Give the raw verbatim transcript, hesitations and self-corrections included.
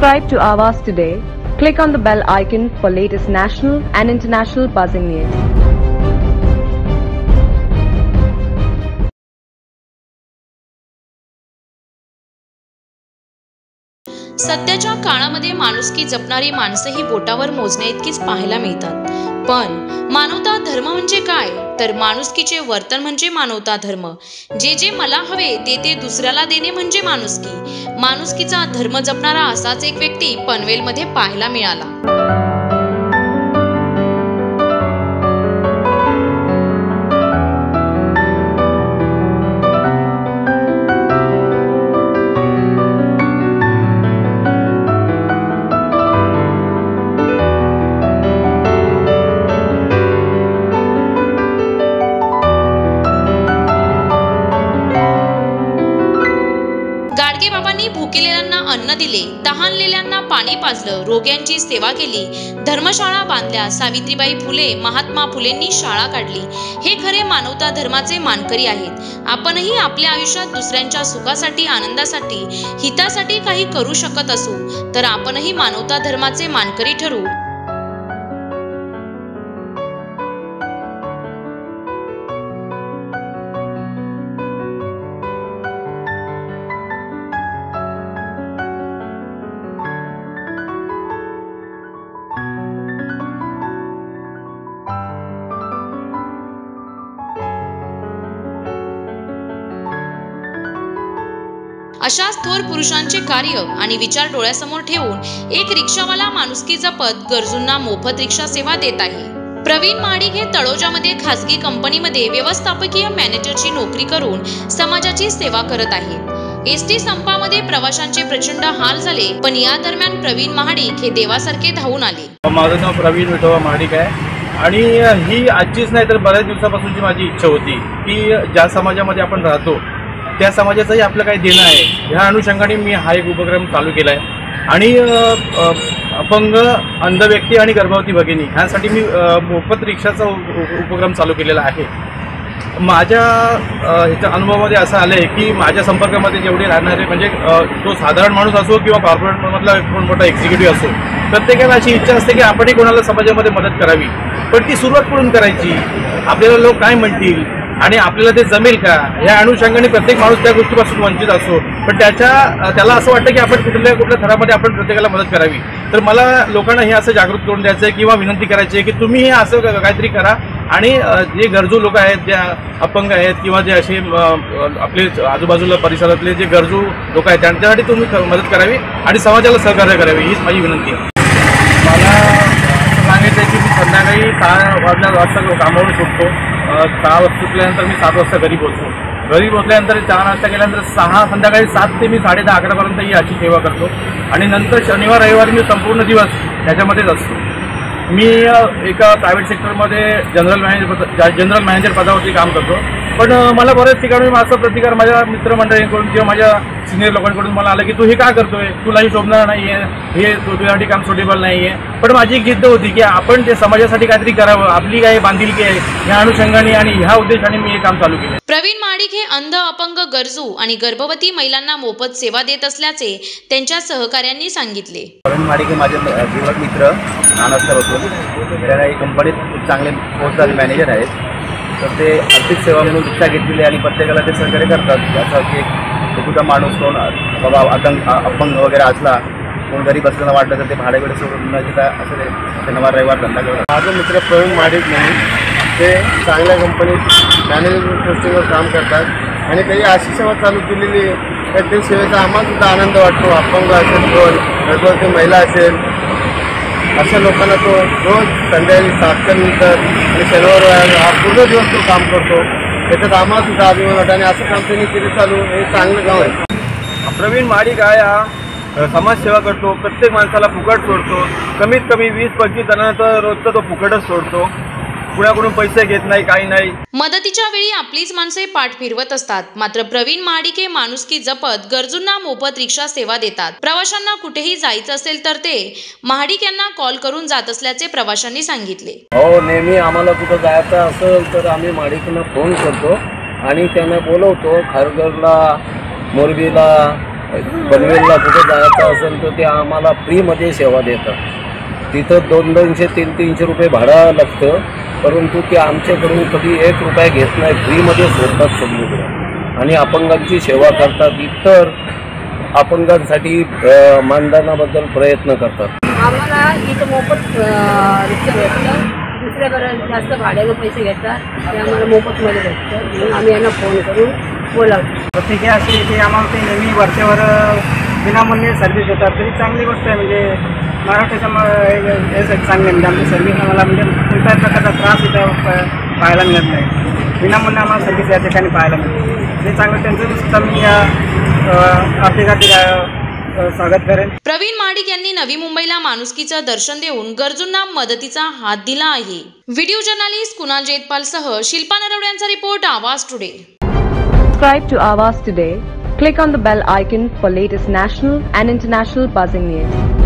Subscribe to Avaaz Today. Click on the bell icon for latest national and international buzzing news. सध्याच्या काळामध्ये माणुसकी जपणारी माणसंही बोटावर मोजण्याइतकीच पाहायला मिळतात। पण मानवता धर्म म्हणजे काय, तर माणुसकीचे वर्तन म्हणजे मानवता धर्म। जे जे मला हवे ते ते दुसऱ्याला देणे म्हणजे माणुसकी। माणुसकीचा धर्म जपणारा असाच एक व्यक्ती पनवेल मध्ये पाहायला मिळाला। गाडगे बाबांनी भुकेलेल्यांना अन्न दिले, तहानलेल्यांना पाणी पाजलं, रोग्यांची सेवा केली, धर्मशाळा बांधल्या। सावित्रीबाई फुले, महात्मा फुलेंनी शाळा काढली। हे खरे मानवता धर्माचे मानकरी आहेत। आपणही आपल्या आयुष्यात दुसऱ्यांच्या सुखासाठी, आनंदासाठी, हितासाठी काही करू शकत असू तर आपणही मानवता धर्माचे मानकरी ठरू। अशा थोर पुरुषांचे कार्य आणि विचार डोळ्यासमोर ठेवून एक रिक्षावाला माणुसकी जपत गरजूंना मोफत रिक्षा सेवा देत आहे। प्रवीण महाडिक हे तळोजामध्ये खासगी कंपनीमध्ये व्यवस्थापकीय मॅनेजरची नोकरी करून समाजाची सेवा करत आहेत। एसटी संपामध्ये प्रवाशांचे प्रचंड हाल झाले, पण या दरम्यान प्रवीण महाडिक हे देवासारखे धावून आले। माझं नाव प्रवीण विठोबा महाडिक आहे आणि ही आजचीच नाही तर बऱ्याच दिवसापासूनची माझी इच्छा होती की ज्या समाजामध्ये आपण राहतो त्या समाजाचंही आपलं काही देणं आहे। ह्या अनुषंगाने मी हा एक उपक्रम चालू केला आहे आणि अपंग, अंध व्यक्ती आणि गर्भवती भगिनी ह्यांसाठी मी मोफत रिक्षाचा उपक्रम चालू केलेला आहे। माझ्या ह्याच्या अनुभवामध्ये असं आलं आहे की माझ्या संपर्कामध्ये जेवढे राहणारे म्हणजे तो साधारण माणूस असो किंवा कॉर्पोरेटमधला कोण मोठा एक्झिक्युटिव्ह असो, प्रत्येकाला अशी इच्छा असते की आपणही कोणाला समाजामध्ये मदत करावी, पण ती सुरुवात करून करायची, आपल्याला लोक काय म्हणतील आणि आपल्याला ते जमेल का, या अनुषंगाने प्रत्येक माणूस त्या गोष्टीपासून वंचित असो, पण त्याच्या त्याला असं वाटतं की आपण कुठल्या कुठल्या थरामध्ये आपण प्रत्येकाला मदत करावी। तर मला लोकांना हे असं जागरूक करून द्यायचं आहे किंवा विनंती करायची आहे की तुम्ही हे असं काहीतरी करा आणि जे गरजू लोक आहेत, ज्या अपंग आहेत किंवा जे असे आपले आजूबाजूला परिसरातले जे गरजू लोक आहेत त्यांच्यासाठी तुम्ही मदत करावी आणि समाजाला सहकार्य करावी, हीच माझी विनंती आहे। मला सांगायचं आहे की मी संध्याकाळी सहा वाजल्या वाजता कामावरून सुटतो, सहा वाजता सुटल्यानंतर मी सात वाजता घरी पोहोचतो। घरी पोहोचल्यानंतर चार वाजता गेल्यानंतर सहा संध्याकाळी सात ते मी साडे दहा अकरापर्यंत ही अशी सेवा करतो आणि नंतर शनिवार रविवारी मी संपूर्ण दिवस ह्याच्यामध्येच असतो। मी एका प्रायव्हेट सेक्टरमध्ये जनरल मॅनेजर जनरल मॅनेजर पदावरती काम करतो, पण मला बऱ्याच ठिकाणी माझा प्रतिकार माझ्या मित्रमंडळींकडून किंवा माझ्या सिनियर लोकांकडून मला आलं की तू हे का करतोय, तुलाही शोभणार नाही आहे, हे तुझ्यासाठी काम सुटेबल नाही आहे। पण माझी एक जिद्द होती की आपण ते समाजासाठी काहीतरी करावं, आपली काय बांधिलकी आहे, ह्या अनुषंगाने आणि ह्या उद्देशाने मी हे काम चालू केलं। प्रवीण महाडिक हे अंध, अपंग, गरजू आणि गर्भवती महिलांना मोफत सेवा देत असल्याचे त्यांच्या सहकाऱ्यांनी सांगितले। प्रवीण महाडिक हे माझे जीवक मित्र नानासर होतो, त्यांना ही कंपनीत खूप चांगले पोस्टचे मॅनेजर आहेत, तर ते आर्थिक सेवा म्हणून रिक्षा घेतलेली आणि प्रत्येकाला ते सहकार्य करतात। जसं की एक कुठं माणूस कोण बाबा अतंक अपंग वगैरे असला, कोण घरी बसल्यानं वाटलं तर ते भाडे वेळे सोडून न घेता असं ते शनिवार रविवार धंदा करतात। माझं मित्र प्रवीण महाडिक म्हणून ते चांगल्या कंपनीत मॅनेजमेंट पोस्टिंगवर काम करतात आणि काही अशी सेवा चालू केलेली आहे त्या सेवेचा आम्हाला सुद्धा आनंद वाटतो। अपंग असेल कोण, गर्भवती महिला असेल, अशा लोकांना तो रोज संध्याकाळी सातच्यानंतर आणि शनिवार हा पूर्ण दिवस तो काम करतो, त्याच्यात आम्हाला सुद्धा अभिमान वाटतं आणि असं काम त्यांनी केलं चालू, हे चांगलं काम आहे। प्रवीण महाडिक आहे हा समाजसेवा करतो, प्रत्येक माणसाला फुकट सोडतो, कमीत कमी वीस पंचवीस जणांचा रोजचा तो फुकटच सोडतो, कुणाकडून पैसे घेत नाही, काही नाही। मदतीच्या वेळी आपलीच माणसे पाठ फिरवत असतात, मात्र प्रवीण महाडिक हे माणुसकी जपत गरजूंना मोफत रिक्षा सेवा देतात। प्रवाशांना कुठेही जायचं असेल तर ते महाडिक यांना कॉल करून जात असल्याचे प्रवाशांनी सांगितले। हो, नेहमी आम्हाला कुठं जायचं असेल तर आम्ही महाडिकांना फोन करतो आणि त्यांना बोलवतो, खारघरला, मोरबीला, पनवेलला कुठे जायचं असेल तर ते आम्हाला फ्रीमध्ये सेवा देतात. तिथं दोन दोनशे तीन तीनशे रुपये भाडं लागतं, परंतु ते आमच्याकडून कधी एक रुपया घेत नाही, फ्रीमध्ये सोडतात सगळीकडे आणि अपंगांची सेवा करतात. इतर अपंगांसाठी मानधनाबद्दल प्रयत्न करतात. आम्हाला इथं मोफत रिक्षा भेटतं, दुसऱ्याकडे जास्त भाड्याला पैसे घेतात, ते आम्हाला मोफतमध्ये भेटतं. आम्ही यांना फोन करून बोलावतो. प्रतिक्रिया अशी आहे की आम्हाला ते नेहमी वर्षावर विनामूल्य सर्व्हिस देतात, तरी चांगली गोष्ट आहे. म्हणजे महाराष्ट्राच्या यासाठी चांगले, म्हणजे आमची सर्व्हिस आम्हाला म्हणजे कोणत्याही प्रकारचा त्रास इथं पाहायला मिळत नाही. विनामूल्य आम्हाला सर्व्हिस या ठिकाणी पाहायला मिळते, ते चांगलं. त्यांचं सुद्धा मी या अपेक्षातील स्वागत करेन. प्रवीण महाडिक यांनी नवी मुंबईला माणुसकीचं दर्शन देऊन गरजूंना मदतीचा हात दिला आहे. व्हिडिओ जर्नलिस्ट कुणाल जयंत पाल सह शिल्पा नरोड यांचा report, Awaaz today. Subscribe to Awaaz today. Click on the bell icon for latest national and international buzzing news.